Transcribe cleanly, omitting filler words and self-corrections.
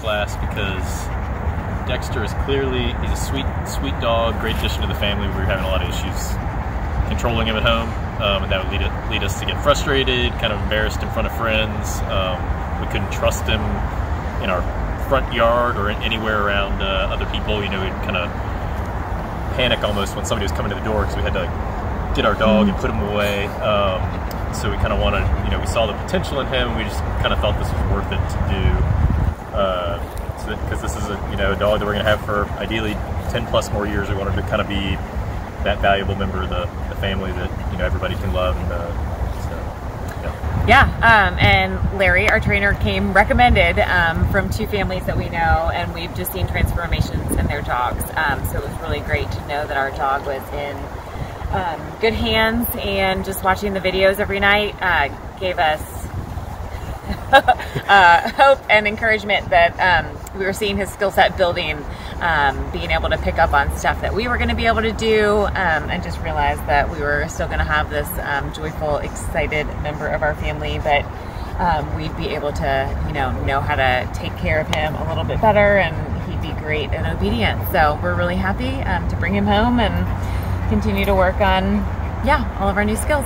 class because Dexter is clearly, he's a sweet dog, great addition to the family. We were having a lot of issues controlling him at home, and that would lead us to get frustrated, kind of embarrassed in front of friends. We couldn't trust him in our front yard or anywhere around other people. You know, we'd kind of panic almost when somebody was coming to the door because we had to like, get our dog and put him away. So we kind of wanted, you know, we saw the potential in him, and we just kind of thought this was worth it to do. Because this is a, you know, a dog that we're going to have for ideally 10 plus more years. We wanted to kind of be that valuable member of the family that, you know, everybody can love. And, and Larry, our trainer, came recommended from two families that we know, and we've just seen transformations in their dogs. So it was really great to know that our dog was in good hands, and just watching the videos every night gave us hope and encouragement that we were seeing his skill set building, being able to pick up on stuff that we were going to be able to do, and just realized that we were still going to have this joyful, excited member of our family, but we'd be able to, you know how to take care of him a little bit better, and he'd be great and obedient. So we're really happy to bring him home and continue to work on, yeah, all of our new skills.